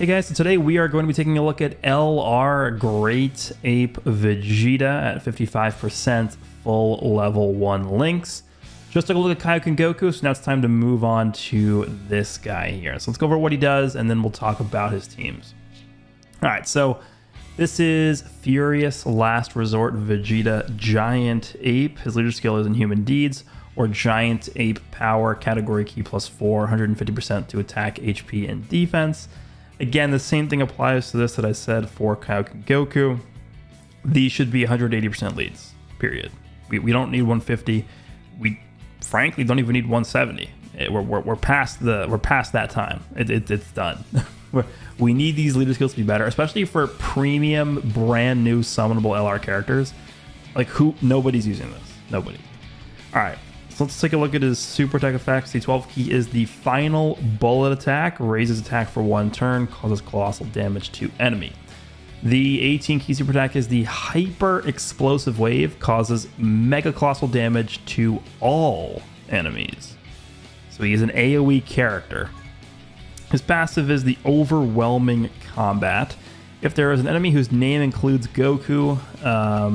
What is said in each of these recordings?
Hey guys, so today we are going to be taking a look at LR Great Ape Vegeta at 55% full level 1 links. Just took a look at Kaioken Goku, so now it's time to move on to this guy here. So let's go over what he does and then we'll talk about his teams. Alright, so this is Furious Last Resort Vegeta Giant Ape. His leader skill is in Human Deeds, or Giant Ape Power, category key +4, 150% to attack, HP, and defense. Again, the same thing applies to this that I said for Kaioken Goku. These should be 180% leads, period. We don't need 150. We frankly don't even need 170. We're past that time. It's done. We need these leader skills to be better, especially for premium, brand new summonable LR characters. Like nobody's using this, nobody. All right. Let's take a look at his super attack effects. The 12 key is the final bullet attack, raises attack for 1 turn, causes colossal damage to enemy. The 18 key super attack is the hyper explosive wave, causes mega colossal damage to all enemies. So he's an AoE character. His passive is the overwhelming combat. If there is an enemy whose name includes Goku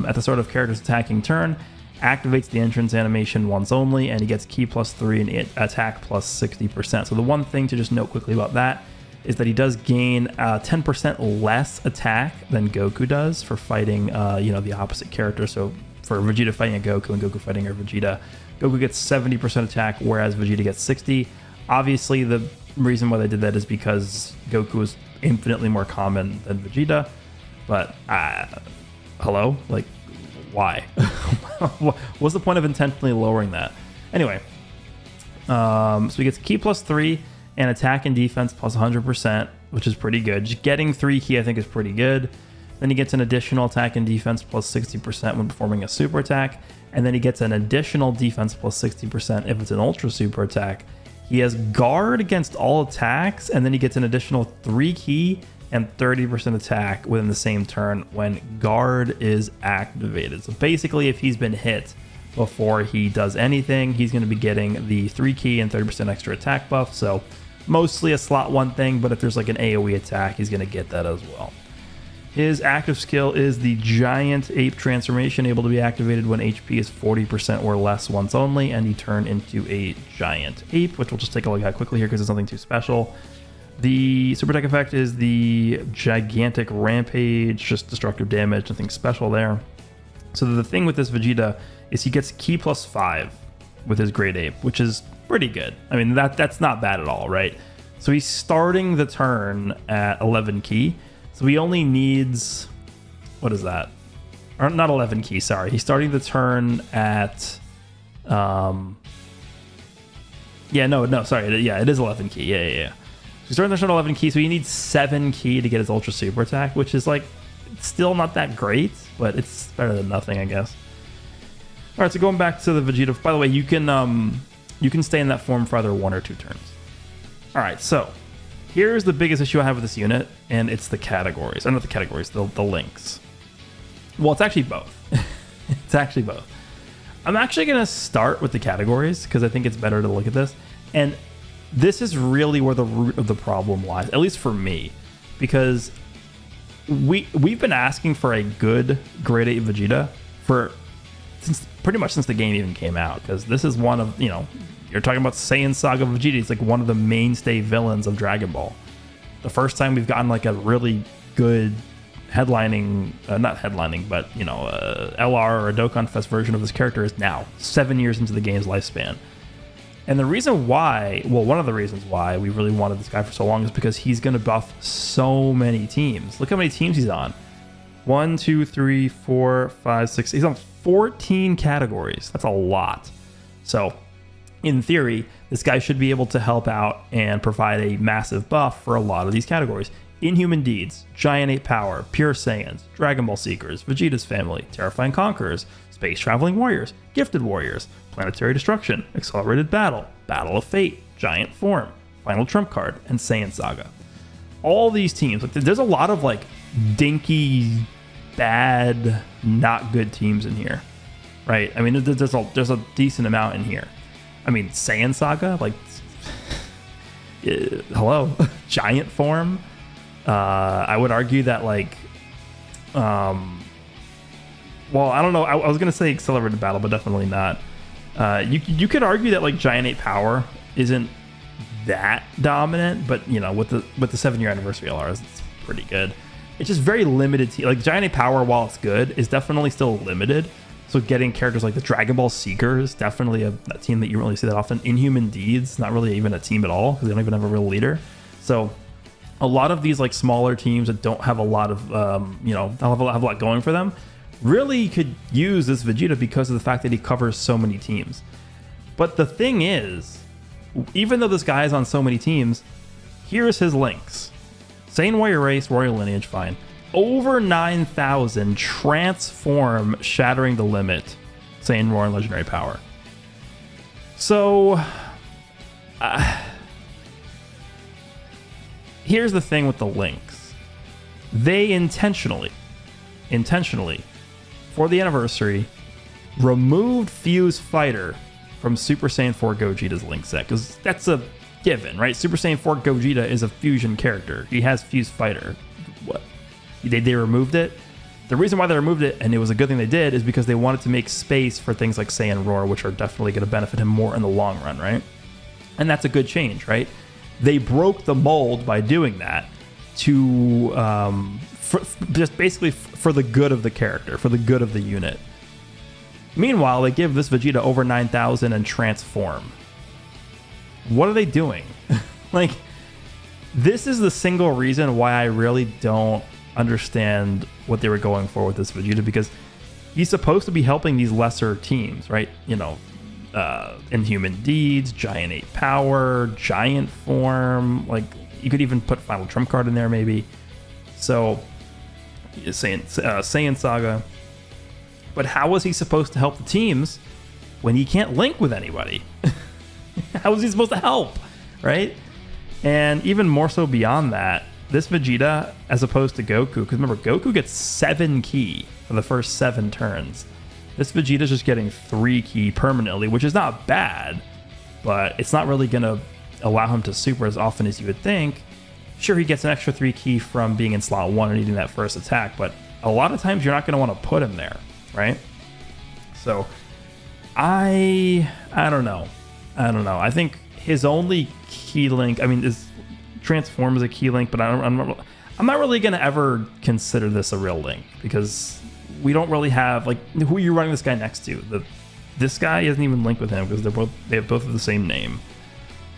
at the start of character's attacking turn, activates the entrance animation once only, and he gets key +3 and attack +60%. So the one thing to just note quickly about that is that he does gain 10% less attack than Goku does for fighting, the opposite character. So for Vegeta fighting a Goku and Goku fighting a Vegeta, Goku gets 70% attack, whereas Vegeta gets 60. Obviously, the reason why they did that is because Goku is infinitely more common than Vegeta. But hello, like, why? What's the point of intentionally lowering that? Anyway, so he gets key +3 and attack and defense +100%, which is pretty good. Just getting 3 key, I think, is pretty good. Then he gets an additional attack and defense +60% when performing a super attack, and then he gets an additional defense +60% if it's an ultra super attack. He has guard against all attacks, and then he gets an additional 3 key and 30% attack within the same turn when guard is activated. So basically, if he's been hit before he does anything, he's going to be getting the 3 key and 30% extra attack buff. So mostly a slot 1 thing, but if there's like an AoE attack, he's going to get that as well. His active skill is the Giant Ape Transformation, able to be activated when HP is 40% or less once only, and you turn into a Giant Ape, which we'll just take a look at quickly here because it's nothing too special. The super attack effect is the Gigantic Rampage, just destructive damage, nothing special there. So the thing with this Vegeta is he gets key +5 with his Great Ape, which is pretty good. I mean, that's not bad at all, right? So he's starting the turn at 11 key. So he only needs, what is that? Or not 11 key, sorry. He's starting the turn at, it is 11 key, yeah. He's starting the turn at 11 key, so you need 7 key to get his ultra super attack, which is like still not that great, but it's better than nothing, I guess. All right, so going back to the Vegeta. By the way, you can stay in that form for either 1 or 2 turns. All right, so here's the biggest issue I have with this unit, and it's the categories. Or not the categories, the links. Well, it's actually both. It's actually both. I'm actually gonna start with the categories because I think it's better to look at this. And this is really where the root of the problem lies, at least for me, because we've been asking for a good Great Ape Vegeta since pretty much the game even came out, because this is one of, you're talking about Saiyan Saga Vegeta. It's like one of the mainstay villains of Dragon Ball. The first time we've gotten like a really good LR or a Dokkan Fest version of this character is now 7 years into the game's lifespan. And the reason why, well, one of the reasons why we really wanted this guy for so long is because he's going to buff so many teams. Look how many teams he's on. 1, 2, 3, 4, 5, 6. He's on 14 categories. That's a lot. So in theory, this guy should be able to help out and provide a massive buff for a lot of these categories. Inhuman Deeds, Giant Ape Power, Pure Saiyans, Dragon Ball Seekers, Vegeta's Family, Terrifying Conquerors, Space Traveling Warriors, Gifted Warriors, Planetary Destruction, Accelerated Battle, Battle of Fate, Giant Form, Final Trump Card, and Saiyan Saga. All these teams, like, there's a lot of like dinky, bad, not good teams in here, right? I mean, there's a decent amount in here. I mean, Saiyan Saga, like, hello, Giant Form, I would argue that, like, well, I don't know. I was going to say Accelerated Battle, but definitely not. You could argue that, like, Giant Ape Power isn't that dominant, but, you know, with the 7-year anniversary LRs, it's pretty good. It's just very limited to, like, Giant Ape Power, while it's good, is definitely still limited. So getting characters like the Dragon Ball Seekers, definitely a team that you don't really see that often. Inhuman Deeds, not really even a team at all, because they don't even have a real leader. So a lot of these, like, smaller teams that don't have a lot of, you know, have a lot going for them, really could use this Vegeta because of the fact that he covers so many teams. But the thing is, even though this guy is on so many teams, here's his links. Saiyan Warrior Race, Royal Lineage, fine. Over 9,000, Transform, Shattering the Limit, Saiyan Roar and Legendary Power. So, here's the thing with the links. They intentionally, for the anniversary, removed Fuse Fighter from Super Saiyan 4 Gogeta's link set, because that's a given, right? Super Saiyan 4 Gogeta is a fusion character. He has Fuse Fighter. What? They removed it. The reason why they removed it, and it was a good thing they did, is because they wanted to make space for things like Saiyan Roar, which are definitely going to benefit him more in the long run, right? And that's a good change, right? They broke the mold by doing that to just basically for the good of the character, for the good of the unit. Meanwhile, they give this Vegeta over 9,000 and Transform. What are they doing? Like, this is the single reason why I really don't understand what they were going for with this Vegeta, because he's supposed to be helping these lesser teams, right? You know, Inhuman Deeds, Giant Ape Power, Giant Form. Like, you could even put Final Trump Card in there, maybe. So, Saiyan Saga. But how was he supposed to help the teams when he can't link with anybody? How was he supposed to help, right? And even more so beyond that, this Vegeta, as opposed to Goku, because remember, Goku gets 7 ki for the first 7 turns. This Vegeta's just getting 3 ki permanently, which is not bad, but it's not really going to allow him to super as often as you would think. Sure, he gets an extra 3 ki from being in slot 1 and eating that first attack, but a lot of times you're not going to want to put him there, right? So, I don't know. I don't know. I think his only key link, I mean, is Transform is a key link, but I'm not really going to ever consider this a real link, because we don't really have, like, who are you running this guy next to? This guy isn't even linked with him, because they both have the same name.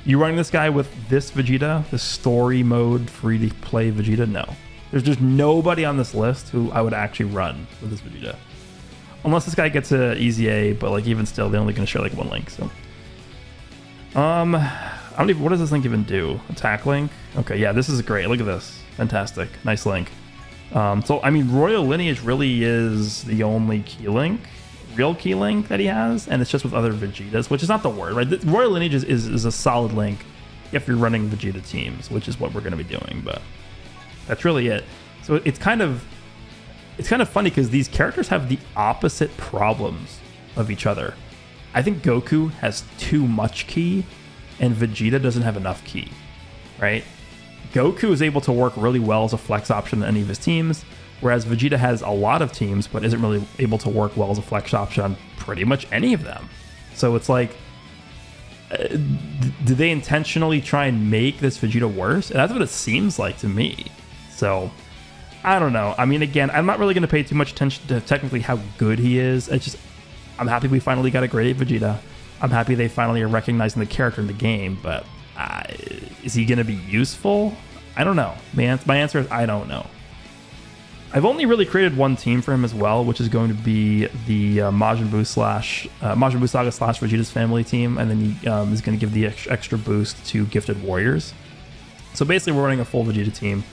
You running this guy with this Vegeta, the story mode free to play Vegeta? No. There's just nobody on this list who I would actually run with this Vegeta. Unless this guy gets an easy A, but, like, even still, they're only going to share, like, 1 link, so. I don't even, what does this link even do? Attack link? Okay, yeah, this is great. Look at this. Fantastic. Nice link. So, I mean, Royal Lineage really is the only key link, real key link that he has, and it's just with other Vegetas, which is not the word, right? Royal Lineage is a solid link if you're running Vegeta teams, which is what we're going to be doing, but that's really it. So it's kind of funny because these characters have the opposite problems of each other. I think Goku has too much ki, and Vegeta doesn't have enough ki, right? Goku is able to work really well as a flex option on any of his teams, whereas Vegeta has a lot of teams, but isn't really able to work well as a flex option on pretty much any of them. So it's like, did they intentionally try and make this Vegeta worse? And that's what it seems like to me. So, I don't know. I mean, again, I'm not really going to pay too much attention to technically how good he is. It's just, I'm happy we finally got a Great Ape Vegeta. I'm happy they finally are recognizing the character in the game, but is he going to be useful? I don't know. My answer is I don't know. I've only really created one team for him as well, which is going to be the Majin Buu Saga slash Vegeta's Family team, and then he is going to give the extra boost to Gifted Warriors. So basically, we're running a full Vegeta team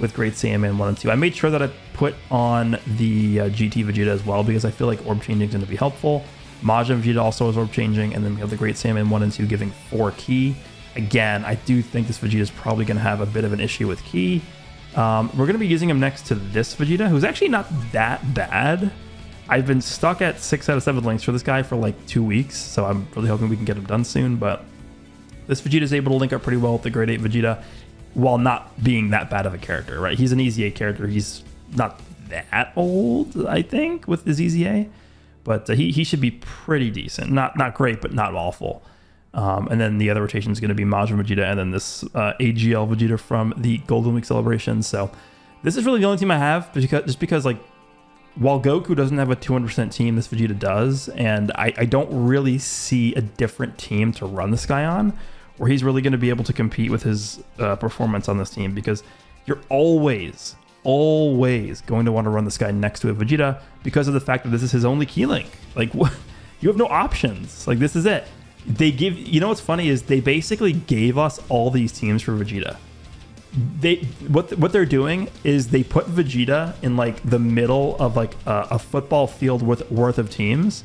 with Great Saiyaman 1 and 2. I made sure that I put on the GT Vegeta as well, because I feel like orb changing is going to be helpful. Majin Vegeta also is orb changing, and then we have the Great Saiyaman 1 and 2 giving 4 ki. Again, I do think this Vegeta is probably going to have a bit of an issue with ki. We're going to be using him next to this Vegeta, who's actually not that bad. I've been stuck at 6 out of 7 links for this guy for like 2 weeks, so I'm really hoping we can get him done soon, but this Vegeta is able to link up pretty well with the Great Ape Vegeta. while not being that bad of a character, right? He's an EZA character. He's not that old, I think, with his EZA, but he should be pretty decent. Not great, but not awful. And then the other rotation is going to be Majin Vegeta, and then this AGL Vegeta from the Golden Week celebration. So this is really the only team I have, just because like, while Goku doesn't have a 200% team, this Vegeta does, and I don't really see a different team to run this guy on, where he's really going to be able to compete with his performance on this team, because you're always going to want to run this guy next to a Vegeta because of the fact that this is his only key link. Like, what? You have no options. Like, this is it. They give, you know what's funny is they basically gave us all these teams for Vegeta. What they're doing is they put Vegeta in like the middle of like a football field worth of teams,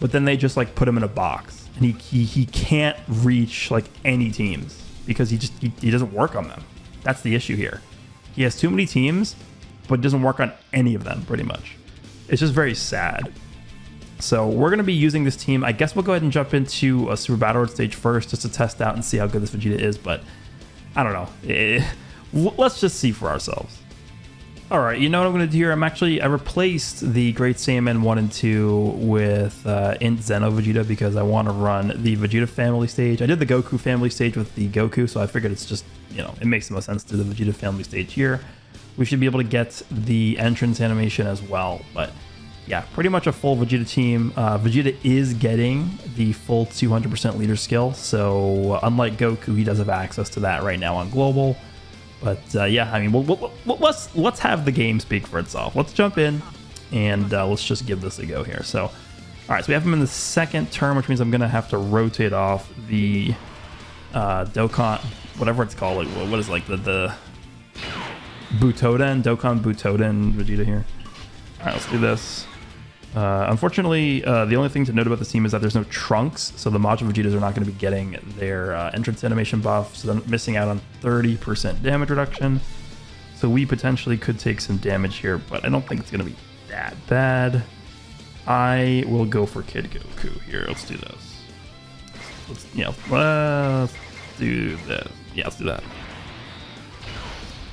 but then they just like put him in a box and he can't reach like any teams because he doesn't work on them. That's the issue here. He has too many teams, but doesn't work on any of them pretty much. It's just very sad. So we're going to be using this team. I guess we'll go ahead and jump into a Super Battle Road stage first just to test out and see how good this Vegeta is, but I don't know. Let's just see for ourselves. All right, you know what I'm going to do here? I replaced the Great Saiyaman 1 and 2 with Int Zeno Vegeta because I want to run the Vegeta family stage. I did the Goku family stage with the Goku, so I figured it's just, you know, it makes the most sense to do the Vegeta family stage here. We should be able to get the entrance animation as well, but yeah, pretty much a full Vegeta team. Vegeta is getting the full 200% leader skill, so unlike Goku, he does have access to that right now on global. But yeah, I mean, let's have the game speak for itself. Let's jump in and let's just give this a go here. So, all right, so we have him in the second term, which means I'm gonna have to rotate off the Dokkan, whatever it's called. Like, what is it, like the Butoden, Dokkan Butoden Vegeta here. All right, let's do this. Unfortunately, the only thing to note about this team is that there's no Trunks, so the Majin Vegetas are not going to be getting their entrance animation buff, so they're missing out on 30% damage reduction. So we potentially could take some damage here, but I don't think it's going to be that bad. I will go for Kid Goku here. Let's do this. Let's do this. Yeah, let's do that.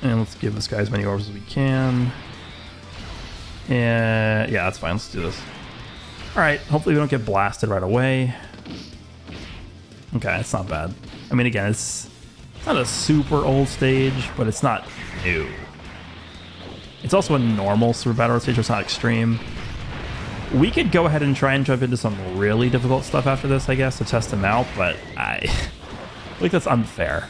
And let's give this guy as many orbs as we can. And yeah, that's fine. Let's do this. All right. Hopefully we don't get blasted right away. Okay, that's not bad. I mean, again, it's not a super old stage, but it's not new. It's also a normal Super Battle Road stage. It's not extreme. We could go ahead and try and jump into some really difficult stuff after this, I guess, to test them out. But I think that's unfair.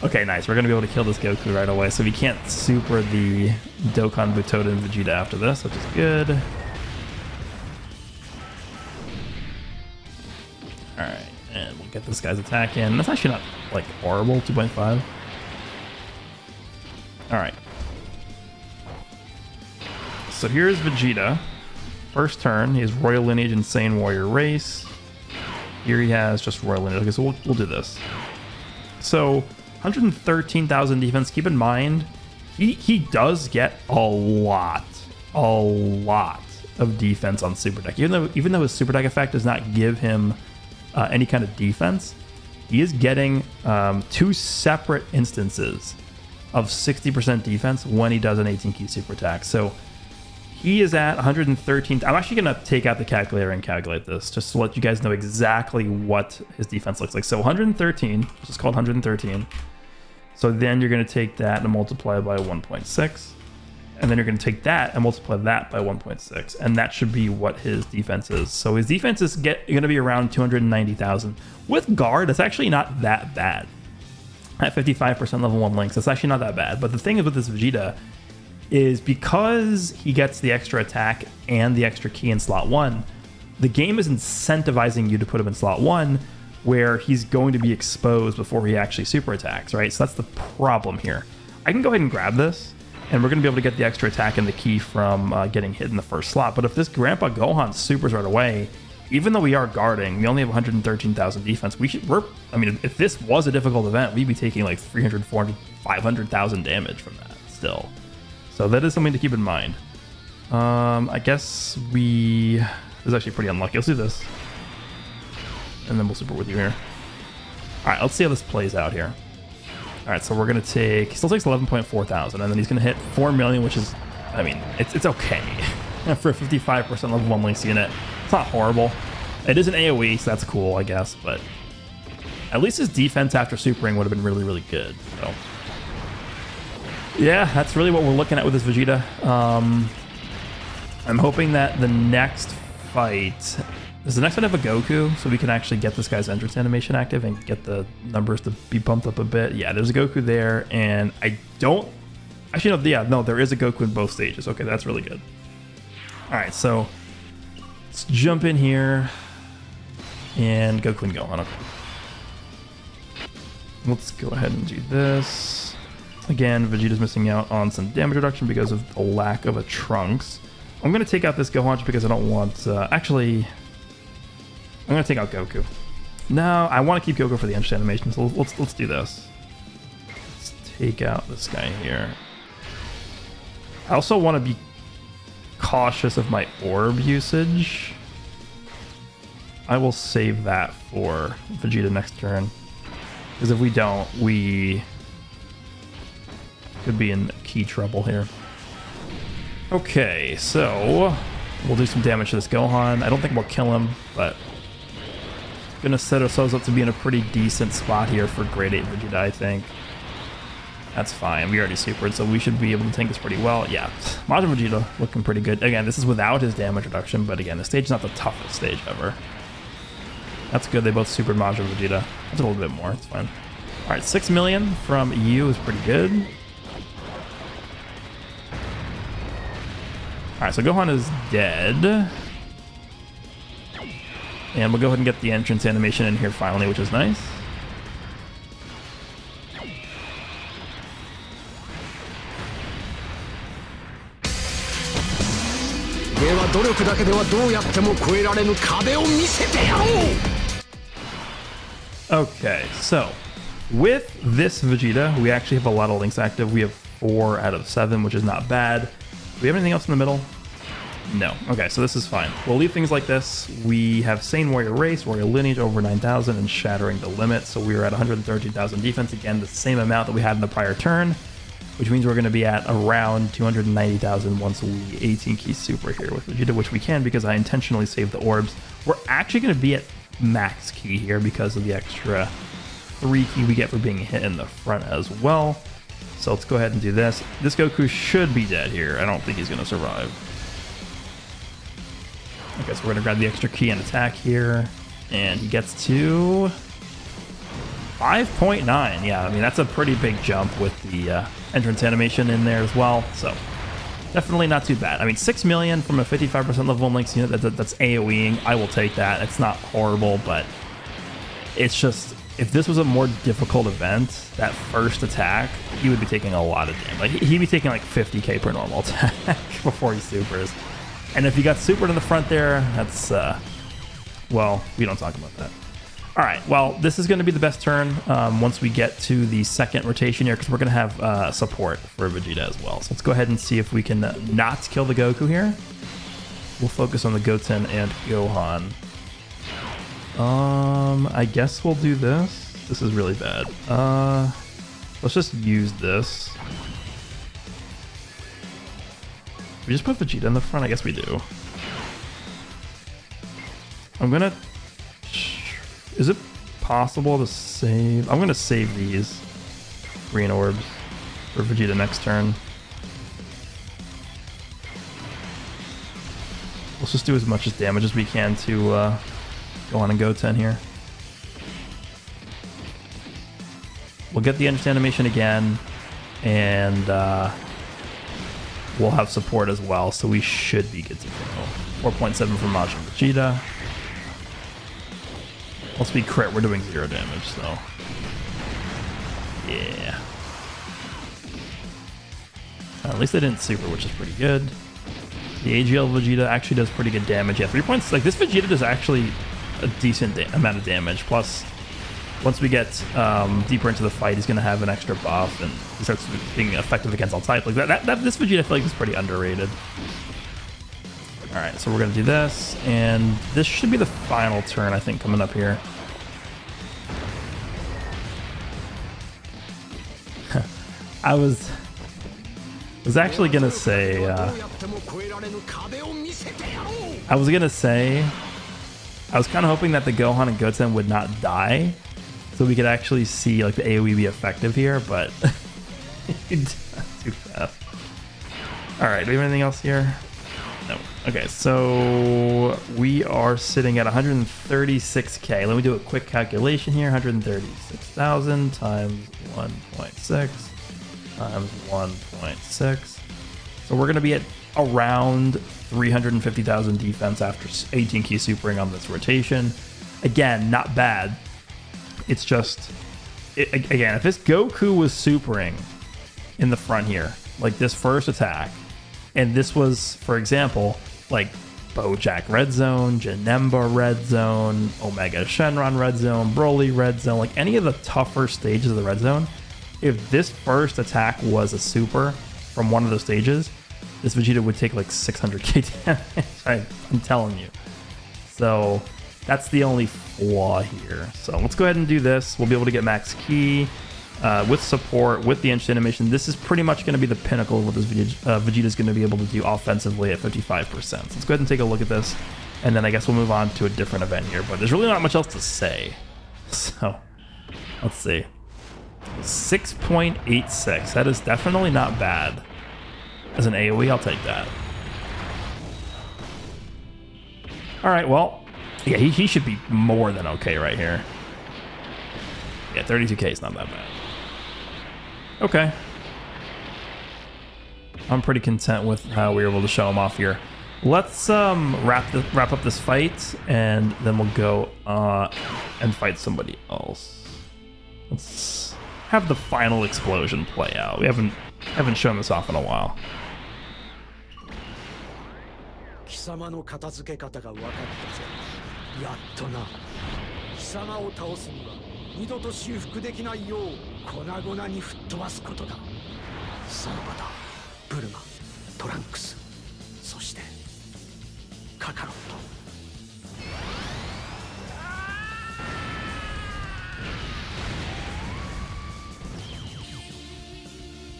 Okay, nice. We're going to be able to kill this Goku right away, so we can't super the Dokkan Butoden Vegeta after this, which is good. Alright, and we'll get this guy's attack in. That's actually not, like, horrible, 2.5. Alright. So here's Vegeta. First turn, he has Royal Lineage and Saiyan Warrior Race. Here he has just Royal Lineage. Okay, so we'll do this. So 113,000 defense. Keep in mind, he does get a lot of defense on Super Deck. Even though his Super Deck effect does not give him any kind of defense, he is getting two separate instances of 60% defense when he does an 18-key Super Attack. So he is at 113. I'm actually going to take out the calculator and calculate this just to let you guys know exactly what his defense looks like. So 113, which is called 113. So then you're going to take that and multiply by 1.6. And then you're going to take that and multiply that by 1.6. And that should be what his defense is. So his defense is going to be around 290,000. With guard, it's actually not that bad. At 55% level 1 links, that's actually not that bad. But the thing is with this Vegeta is because he gets the extra attack and the extra key in slot 1, the game is incentivizing you to put him in slot 1 where he's going to be exposed before he actually super attacks, right? So that's the problem here. I can go ahead and grab this, and we're going to be able to get the extra attack and the key from getting hit in the first slot. But if this Grandpa Gohan supers right away, even though we are guarding, we only have 113,000 defense. I mean, if this was a difficult event, we'd be taking like 300, 400, 500,000 damage from that still. So that is something to keep in mind. I guess this is actually pretty unlucky. Let's do this. And then we'll super with you here. Alright, let's see how this plays out here. Alright, so we're going to take... He still takes 11,400, and then he's going to hit 4 million, which is... I mean, it's okay. For a 55% level 1 links unit, it's not horrible. It is an AoE, so that's cool, I guess, but... At least his defense after supering would have been really, really good, so... Yeah, that's really what we're looking at with this Vegeta. I'm hoping that the next fight... Does the next one have a Goku, so we can actually get this guy's entrance animation active and get the numbers to be bumped up a bit? Yeah, there's a Goku there, and I don't... Actually, no, yeah, no, there is a Goku in both stages. Okay, that's really good. Alright, so... Let's jump in here. And Goku and Gohan, okay. Let's go ahead and do this. Again, Vegeta's missing out on some damage reduction because of the lack of a Trunks. I'm going to take out this Gohan just because I don't want... actually... I'm going to take out Goku. No, I want to keep Goku for the entrance animation, so let's do this. Let's take out this guy here. I also want to be cautious of my orb usage. I will save that for Vegeta next turn. Because if we don't, we could be in key trouble here. Okay, so we'll do some damage to this Gohan. I don't think we'll kill him, but... Gonna set ourselves up to be in a pretty decent spot here for Great Ape Vegeta, I think. That's fine. We already supered, so we should be able to tank this pretty well. Yeah, Majin Vegeta looking pretty good. Again, this is without his damage reduction, but again, the stage's not the toughest stage ever. That's good. They both supered Majin Vegeta. That's a little bit more. It's fine. All right, 6 million from EU is pretty good. All right, so Gohan is dead. And we'll go ahead and get the entrance animation in here finally, which is nice. Okay, so with this Vegeta, we actually have a lot of links active. We have 4 out of 7, which is not bad. Do we have anything else in the middle? No. Okay, so this is fine. We'll leave things like this. We have Saiyan Warrior Race, Warrior Lineage, Over 9,000, and Shattering the Limit. So we are at 113,000 defense. Again, the same amount that we had in the prior turn, which means we're going to be at around 290,000 once we 18 key super here with Vegeta, which we can because I intentionally saved the orbs. We're actually going to be at max key here because of the extra 3 key we get for being hit in the front as well. So let's go ahead and do this. This Goku should be dead here. I don't think he's going to survive. Okay, so we're going to grab the extra key and attack here. And he gets to 5.9. Yeah, I mean, that's a pretty big jump with the entrance animation in there as well. So definitely not too bad. I mean, 6 million from a 55% level 1 links unit, that's AoEing. I will take that. It's not horrible, but it's just, if this was a more difficult event, that first attack, he would be taking a lot of damage. Like, he'd be taking like 50k per normal attack before he supers. And if you got supered in the front there, that's, well, we don't talk about that. All right, well, this is going to be the best turn once we get to the second rotation here, because we're going to have support for Vegeta as well. So let's go ahead and see if we can not kill the Goku here. We'll focus on the Goten and Gohan. I guess we'll do this. This is really bad. Let's just use this. We just put Vegeta in the front? I guess we do. I'm gonna... Is it possible to save? I'm gonna save these green orbs for Vegeta next turn. Let's just do as much as damage as we can to Gohan and Goten here. We'll get the entrance animation again, and we'll have support as well, so we should be good to go. 4.7 for Majin Vegeta. Let's be crit, we're doing 0 damage, so... Yeah. At least they didn't super, which is pretty good. The AGL Vegeta actually does pretty good damage. Yeah, 3 points. Like, this Vegeta does actually a decent amount of damage, plus... Once we get deeper into the fight, he's going to have an extra buff, and he starts being effective against all types. Like this Vegeta, I feel like, is pretty underrated. All right, so we're going to do this, and this should be the final turn, I think, coming up here. I was actually gonna say I was kind of hoping that the Gohan and Goten would not die, so we could actually see like the AoE be effective here, but it's too fast. Alright, do we have anything else here? No. Okay, so we are sitting at 136k. Let me do a quick calculation here. 136,000 times 1.6 times 1.6. So we're going to be at around 350,000 defense after 18 key supering on this rotation. Again, not bad. It's just, again, if this Goku was supering in the front here, like this first attack, and this was, for example, like Bojack Red Zone, Janemba Red Zone, Omega Shenron Red Zone, Broly Red Zone, like any of the tougher stages of the Red Zone, if this first attack was a super from one of those stages, this Vegeta would take like 600k damage, I'm telling you. So that's the only flaw here. So let's go ahead and do this. We'll be able to get max key. With support, with the instant animation, this is pretty much going to be the pinnacle of what this Vegeta is going to be able to do offensively at 55%. So let's go ahead and take a look at this, and then I guess we'll move on to a different event here, but there's really not much else to say. So, let's see. 6.86. That is definitely not bad. As an AoE, I'll take that. Alright, well, yeah, he should be more than okay right here. Yeah, 32k is not that bad. Okay. I'm pretty content with how we were able to show him off here. Let's wrap up this fight, and then we'll go and fight somebody else. Let's have the final explosion play out. We haven't shown this off in a while.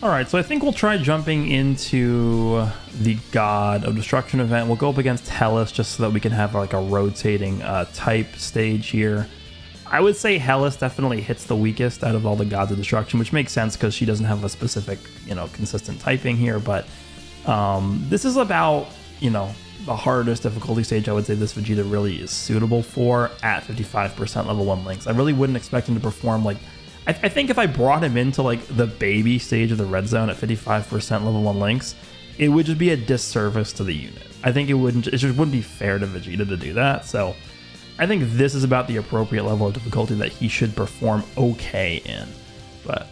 Alright, so I think we'll try jumping into the God of Destruction event. We'll go up against Heles just so that we can have like a rotating type stage here. I would say Heles definitely hits the weakest out of all the Gods of Destruction, which makes sense because she doesn't have a specific, you know, consistent typing here. But this is about, you know, the hardest difficulty stage I would say this Vegeta really is suitable for at 55% level 1 links. I really wouldn't expect him to perform like... I think if I brought him into like the baby stage of the Red Zone at 55% level 1 links, it would just be a disservice to the unit. I think it just wouldn't be fair to Vegeta to do that, so... I think this is about the appropriate level of difficulty that he should perform okay in, but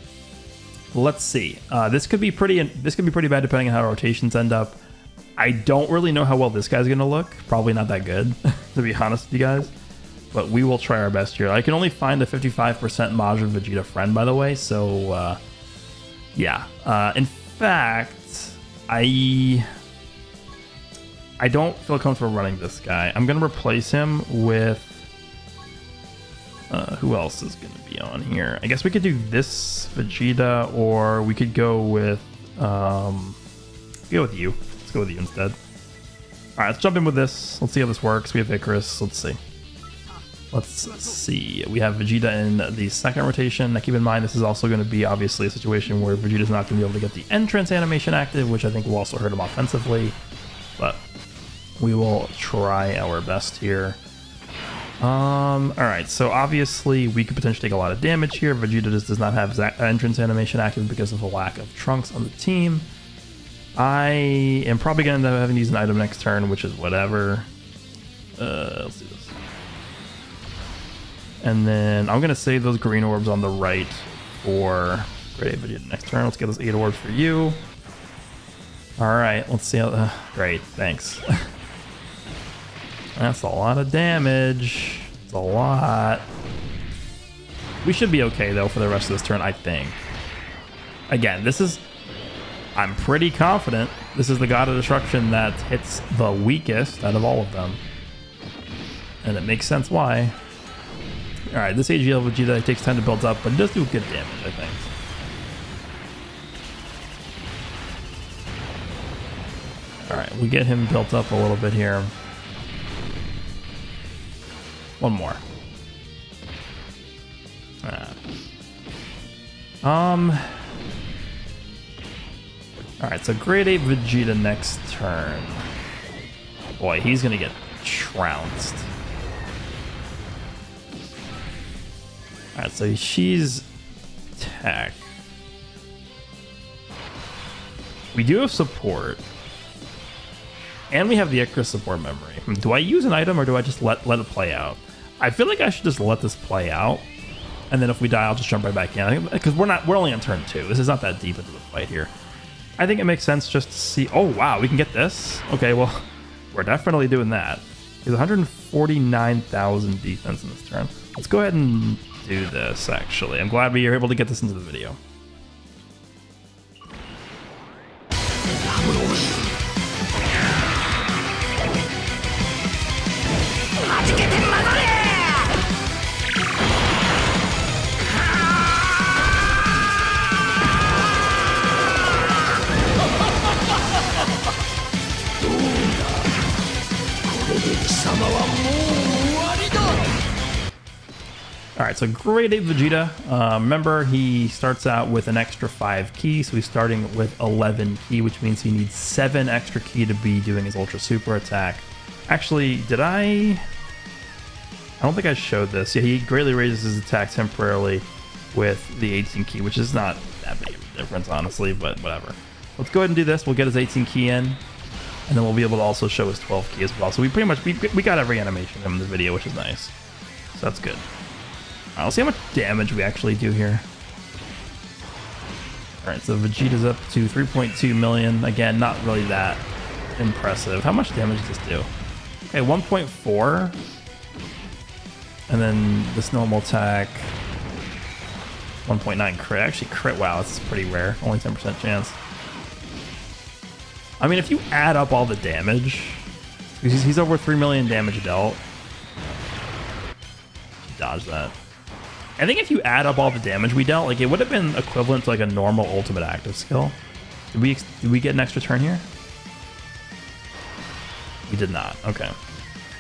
let's see. This could be pretty bad depending on how rotations end up. I don't really know how well this guy's going to look. Probably not that good, to be honest with you guys. But we will try our best here. I can only find a 55% Majin Vegeta friend, by the way. So yeah. In fact, I don't feel comfortable running this guy. I'm going to replace him with... who else is going to be on here? I guess we could do this Vegeta, or we could go with... go with you. Let's go with you instead. Alright, let's jump in with this. Let's see how this works. We have Icarus. Let's see. We have Vegeta in the second rotation. Now keep in mind, this is also going to be obviously a situation where Vegeta's not going to be able to get the entrance animation active, which I think will also hurt him offensively. But... we will try our best here. Alright, so obviously we could potentially take a lot of damage here. Vegeta just does not have his entrance animation active because of the lack of Trunks on the team. I am probably going to end up having to use an item next turn, which is whatever. Let's do this. And then I'm going to save those green orbs on the right for Great Ape Vegeta next turn. Let's get those 8 orbs for you. Alright, let's see how... great, thanks. That's a lot of damage. It's a lot. We should be okay, though, for the rest of this turn, I think. Again, this is... I'm pretty confident this is the God of Destruction that hits the weakest out of all of them. And it makes sense why. Alright, this AGL Vegeta takes time to build up, but it does do good damage, I think. Alright, we get him built up a little bit here. One more. Alright, so Great Ape Vegeta next turn. Boy, he's gonna get trounced. Alright, so she's tech. We do have support. And we have the extra support memory. Do I use an item or do I just let it play out? I feel like I should just let this play out. And then if we die, I'll just jump right back in. Because we're only on turn 2. This is not that deep into the fight here. I think it makes sense just to see. Oh wow, we can get this? Okay, well, we're definitely doing that. He's 149,000 defense in this turn. Let's go ahead and do this actually. I'm glad we were able to get this into the video. Alright, so Great Ape Vegeta, remember he starts out with an extra 5 ki, so he's starting with 11 ki, which means he needs 7 extra ki to be doing his Ultra Super attack. Actually, did I don't think I showed this. Yeah, he greatly raises his attack temporarily with the 18 ki, which is not that big of a difference, honestly, but whatever. Let's go ahead and do this. We'll get his 18 ki in, and then we'll be able to also show his 12 ki as well. So we pretty much, we got every animation in the video, which is nice. So that's good. All right, let's see how much damage we actually do here. All right, so Vegeta's up to 3.2 million. Again, not really that impressive. How much damage does this do? Okay, 1.4. And then this normal attack, 1.9 crit. Actually, crit, wow, that's pretty rare. Only 10% chance. I mean, if you add up all the damage, because he's over 3 million damage dealt. Dodge that. I think if you add up all the damage we dealt, like it would have been equivalent to like a normal ultimate active skill. Did we get an extra turn here? We did not. Okay.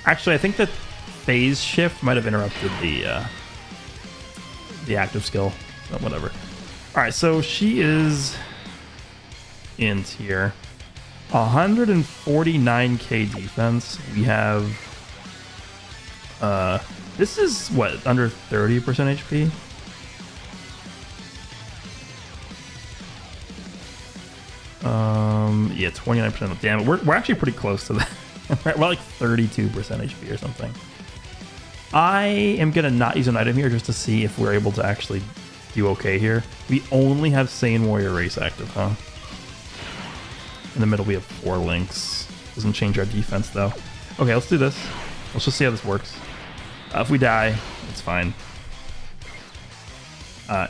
Actually, I think the phase shift might have interrupted the active skill. But whatever. All right, so she is in tier 149k defense. We have this is, what, under 30% HP? Yeah, 29%. Damn it, we're actually pretty close to that. We're like 32% HP or something. I am going to not use an item here just to see if we're able to actually do okay here. We only have Saiyan Warrior Race active, huh? In the middle, we have 4 links. Doesn't change our defense, though. Okay, let's do this. Let's just see how this works. If we die, it's fine.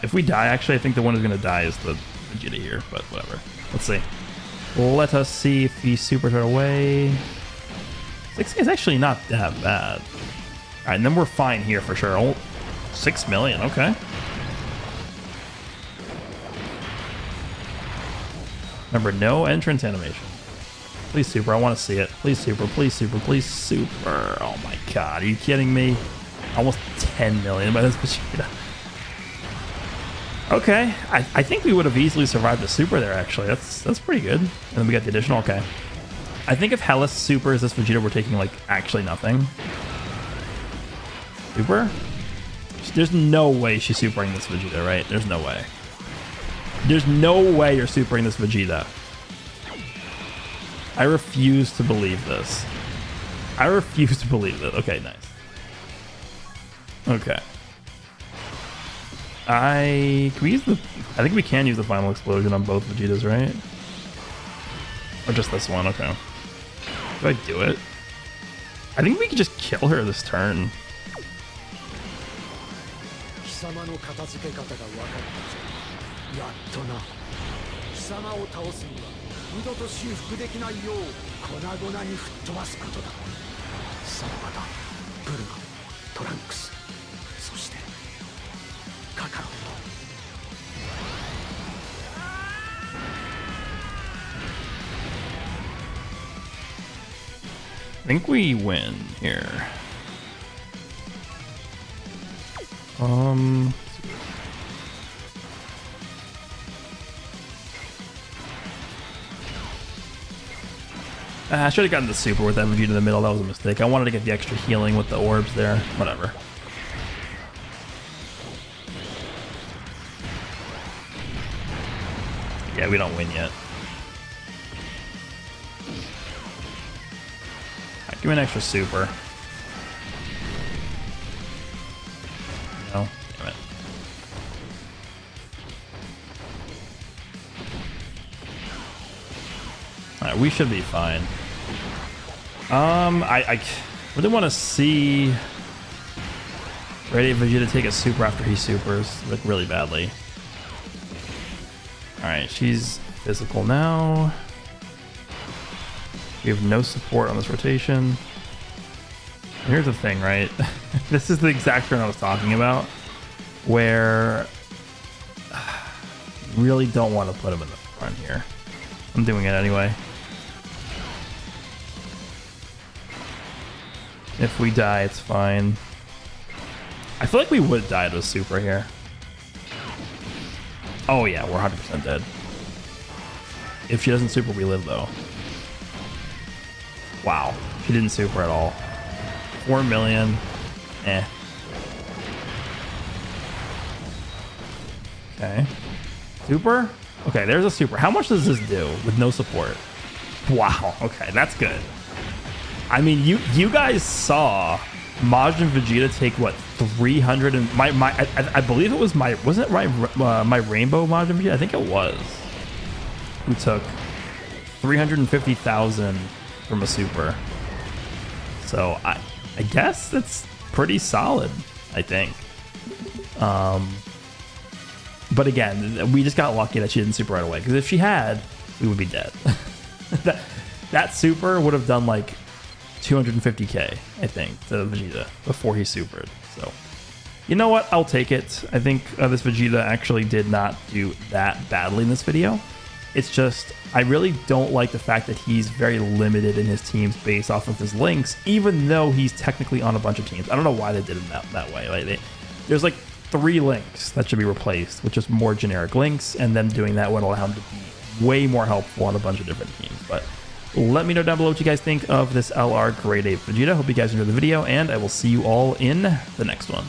If we die, actually, I think the one who's going to die is the Vegeta here, but whatever. Let's see. Let us see if he supers right away. 6K is actually not that bad. All right, and then we're fine here for sure. Oh, 6 million, okay. Remember, no entrance animation. Please super, I want to see it. Please super, please super, please super. Oh my god, are you kidding me? Almost 10 million by this Vegeta. Okay, I think we would have easily survived the super there actually. That's pretty good. And then we got the additional, okay. I think if Heles supers this Vegeta, we're taking like actually nothing. Super? There's no way she's supering this Vegeta, right? There's no way. There's no way you're supering this Vegeta. I refuse to believe this. I refuse to believe it. Okay, nice. Okay. I think we can use the final explosion on both Vegetas, right? Or just this one, okay. Do I do it? I think we could just kill her this turn. I think we win here. I should have gotten the super with that Vegeta in the middle. That was a mistake. I wanted to get the extra healing with the orbs there. Whatever. Yeah, we don't win yet. All right, give me an extra super. No, damn it. All right, we should be fine. I really want to see Red Ape Vegeta take a super after he supers like really badly. Alright, she's physical now. We have no support on this rotation. Here's the thing, right? This is the exact turn I was talking about, where you really don't want to put him in the front here. I'm doing it anyway. If we die, it's fine. I feel like we would have died with super here. Oh yeah, we're 100% dead. If she doesn't super, we live though. Wow, she didn't super at all. 4 million, eh. Okay, super? Okay, there's a super. How much does this do with no support? Wow, okay, that's good. I mean, you guys saw Majin Vegeta take what 300 and I believe it was my Rainbow Majin Vegeta, I think it was, who took 350,000 from a super. So I guess that's pretty solid, I think. But again, we just got lucky that she didn't super right away, because if she had, we would be dead. that super would have done like 250k, I think, to Vegeta before he supered. So, you know what? I'll take it. I think this Vegeta actually did not do that badly in this video. It's just, I really don't like the fact that he's very limited in his teams based off of his links, even though he's technically on a bunch of teams. I don't know why they did it that way. Like there's like 3 links that should be replaced with just more generic links, and them doing that would allow him to be way more helpful on a bunch of different teams. But let me know down below what you guys think of this LR Great Ape Vegeta. Hope you guys enjoyed the video, and I will see you all in the next one.